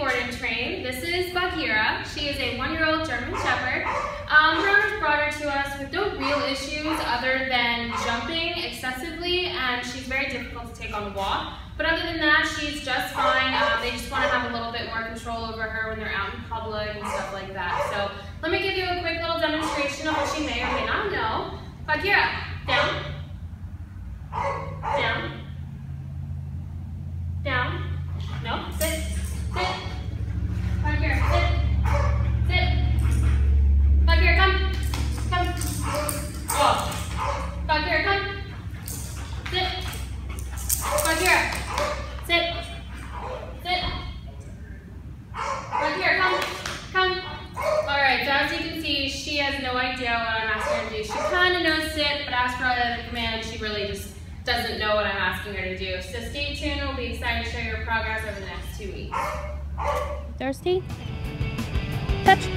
board and train. This is Baghira. She is a 1-year-old German Shepherd. Her owners brought her to us with no real issues other than jumping excessively, and she's very difficult to take on the walk. But other than that, she's just fine. They just want to have a little bit more control over her when they're out in public and stuff like that. So let me give you a quick little demonstration of what she may or may not know. Baghira, down. Down. Down. No, sit. Sit. Baghira, sit. Sit. Baghira, come. Come. Go. Baghira, come. Sit. Baghira. Sit. Sit. Baghira, come. Come. Alright, so as you can see, she has no idea what I'm asking her to do. She kind of knows sit, but as for the command, she really just doesn't know what I'm asking her to do. So stay tuned, we'll be excited to show your progress over the next 2 weeks. Thirsty? Touch!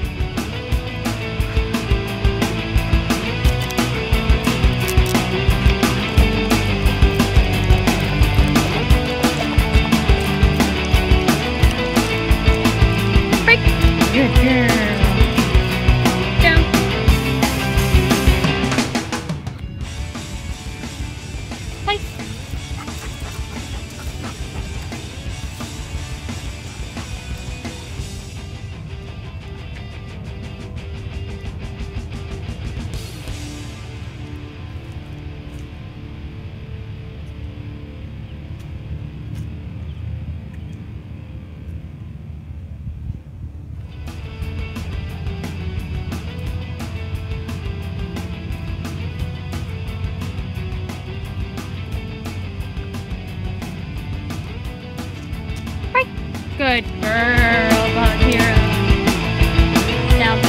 Good girl, Baghira. Now.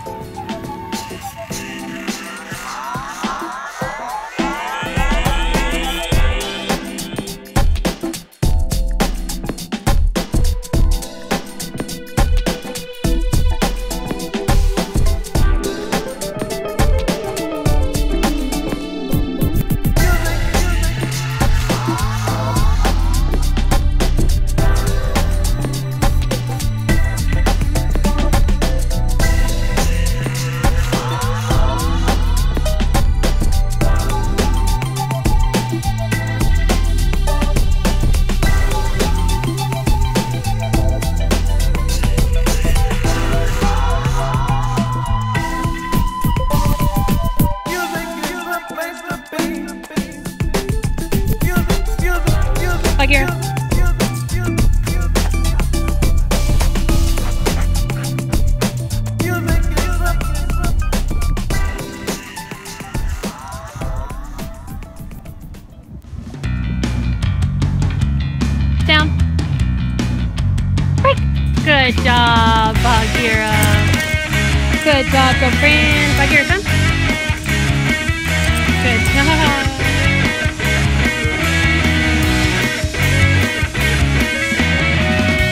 Baghira. Down. Break. Good job, Baghira. Good job, girlfriend. Baghira, come. Good job. Good job!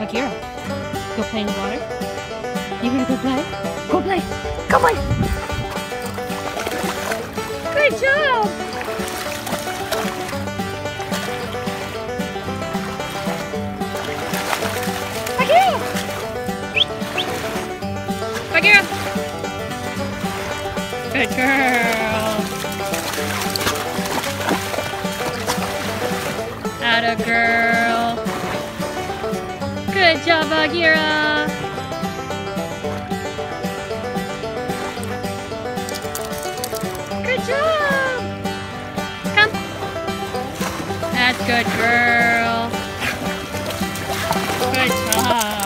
Baghira, go play in the water. You ready to go play? Go play! Go play! Good job! Baghira! Baghira! Good girl! Atta girl! Good job, Baghira! Good girl. Good job.